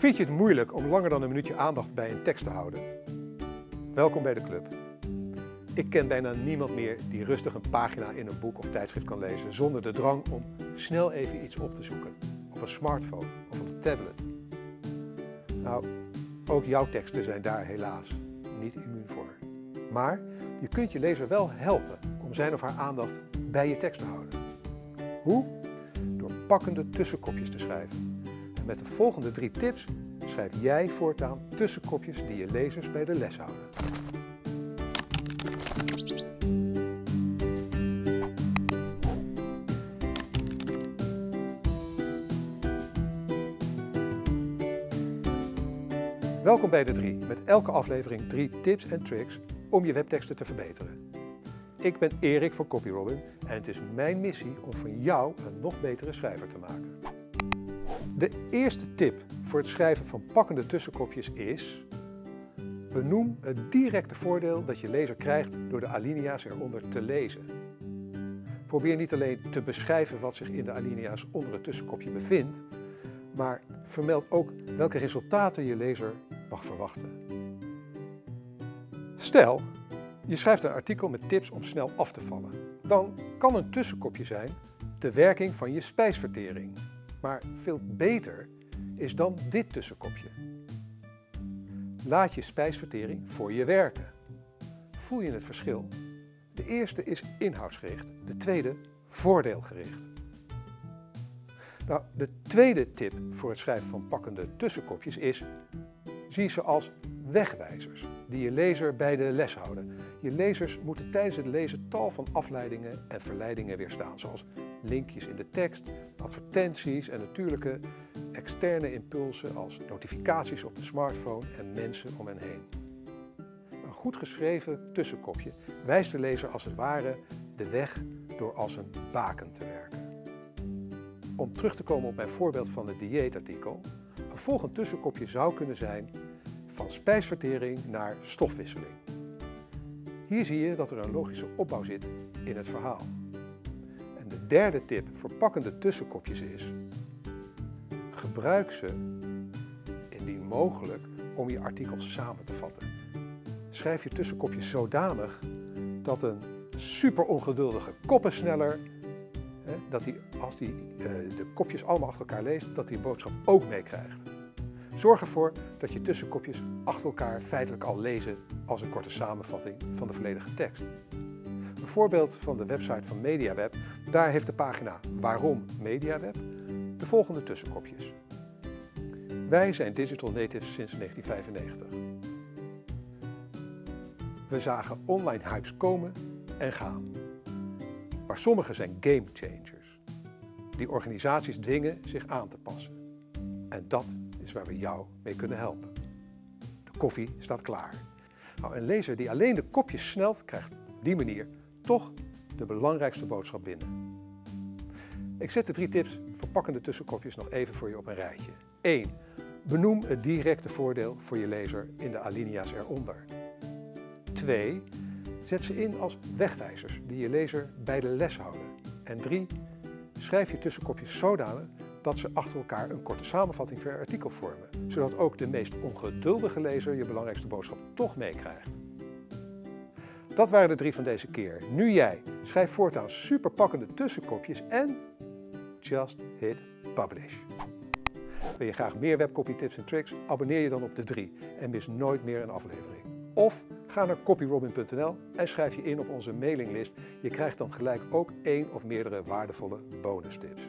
Vind je het moeilijk om langer dan een minuutje aandacht bij een tekst te houden? Welkom bij de club. Ik ken bijna niemand meer die rustig een pagina in een boek of tijdschrift kan lezen zonder de drang om snel even iets op te zoeken. Op een smartphone of op een tablet. Nou, ook jouw teksten zijn daar helaas niet immuun voor. Maar je kunt je lezer wel helpen om zijn of haar aandacht bij je tekst te houden. Hoe? Door pakkende tussenkopjes te schrijven. En met de volgende 3 tips schrijf jij voortaan tussenkopjes die je lezers bij de les houden. Welkom bij De3, met elke aflevering 3 tips en tricks om je webteksten te verbeteren. Ik ben Eric van CopyRobin en het is mijn missie om van jou een nog betere schrijver te maken. De eerste tip voor het schrijven van pakkende tussenkopjes is: benoem het directe voordeel dat je lezer krijgt door de alinea's eronder te lezen. Probeer niet alleen te beschrijven wat zich in de alinea's onder het tussenkopje bevindt, maar vermeld ook welke resultaten je lezer mag verwachten. Stel, je schrijft een artikel met tips om snel af te vallen. Dan kan een tussenkopje zijn: de werking van je spijsvertering. Maar veel beter is dan dit tussenkopje: laat je spijsvertering voor je werken. Voel je het verschil? De eerste is inhoudsgericht, de tweede voordeelgericht. Nou, de tweede tip voor het schrijven van pakkende tussenkopjes is: zie ze als wegwijzers die je lezer bij de les houden. Je lezers moeten tijdens het lezen tal van afleidingen en verleidingen weerstaan, zoals linkjes in de tekst, advertenties en natuurlijke externe impulsen als notificaties op de smartphone en mensen om hen heen. Een goed geschreven tussenkopje wijst de lezer als het ware de weg door als een baken te werken. Om terug te komen op mijn voorbeeld van het dieetartikel, een volgend tussenkopje zou kunnen zijn: van spijsvertering naar stofwisseling. Hier zie je dat er een logische opbouw zit in het verhaal. En de derde tip voor pakkende tussenkopjes is: gebruik ze indien mogelijk om je artikel samen te vatten. Schrijf je tussenkopjes zodanig dat een super ongeduldige koppensneller, dat hij, als hij de kopjes allemaal achter elkaar leest, dat hij een boodschap ook meekrijgt. Zorg ervoor dat je tussenkopjes achter elkaar feitelijk al lezen als een korte samenvatting van de volledige tekst. Een voorbeeld van de website van MediaWeb: daar heeft de pagina "Waarom MediaWeb" de volgende tussenkopjes: wij zijn digital natives sinds 1995. We zagen online hypes komen en gaan. Maar sommige zijn gamechangers, die organisaties dwingen zich aan te passen. En dat is waar we jou mee kunnen helpen. De koffie staat klaar. Nou, een lezer die alleen de kopjes snelt, krijgt op die manier toch de belangrijkste boodschap binnen. Ik zet de 3 tips voor pakkende tussenkopjes nog even voor je op een rijtje. 1. Benoem het directe voordeel voor je lezer in de alinea's eronder. 2. Zet ze in als wegwijzers die je lezer bij de les houden. En 3, schrijf je tussenkopjes zodanig dat ze achter elkaar een korte samenvatting van je artikel vormen, zodat ook de meest ongeduldige lezer je belangrijkste boodschap toch meekrijgt. Dat waren de 3 van deze keer. Nu jij, schrijf voortaan superpakkende tussenkopjes en just hit publish. Wil je graag meer webcopy tips en tricks? Abonneer je dan op De3 en mis nooit meer een aflevering. Of ga naar copyrobin.nl en schrijf je in op onze mailinglist. Je krijgt dan gelijk ook 1 of meerdere waardevolle bonustips.